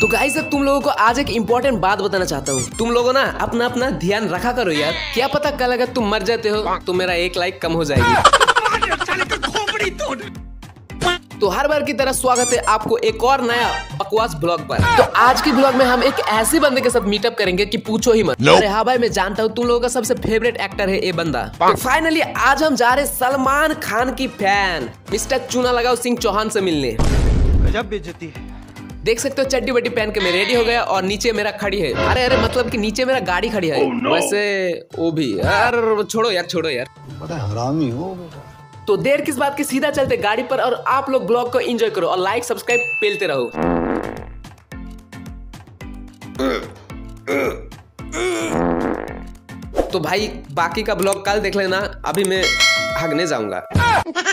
तो गाइस अब तुम लोगों को आज एक इम्पोर्टेंट बात बताना चाहता हूँ। तुम लोगों ना अपना अपना ध्यान रखा करो यार, क्या पता कल अगर तुम मर जाते हो तो मेरा एक लाइक कम हो जाएगी। तो हर बार की तरह स्वागत है आपको एक और नया बकवास ब्लॉग पर। तो आज की ब्लॉग में हम एक ऐसे बंदे के साथ मीटअप करेंगे कि पूछो ही मत। अरे हाँ भाई, मैं जानता हूँ तुम लोगों का सबसे फेवरेट एक्टर है ये बंदा। तो फाइनली आज हम जा रहे सलमान खान की फैन मिस्टर चूना लगाओ सिंह चौहान से मिलने। गजब बेइज्जती है। देख सकते हो चड्डी बड्डी पहन के मैं रेडी हो गया और नीचे मेरा खड़ी है। अरे अरे मतलब कि नीचे मेरा गाड़ी खड़ी है। oh, no. वैसे वो भी यार छोड़ो यार बड़ा हरामी हो बेटा। तो देर किस बात की, सीधा चलते गाड़ी पर और आप लोग ब्लॉग को एंजॉय करो और लाइक सब्सक्राइब पेलते रहो। तो भाई बाकी का ब्लॉग कल देख लेना, अभी मैं हगने जाऊंगा।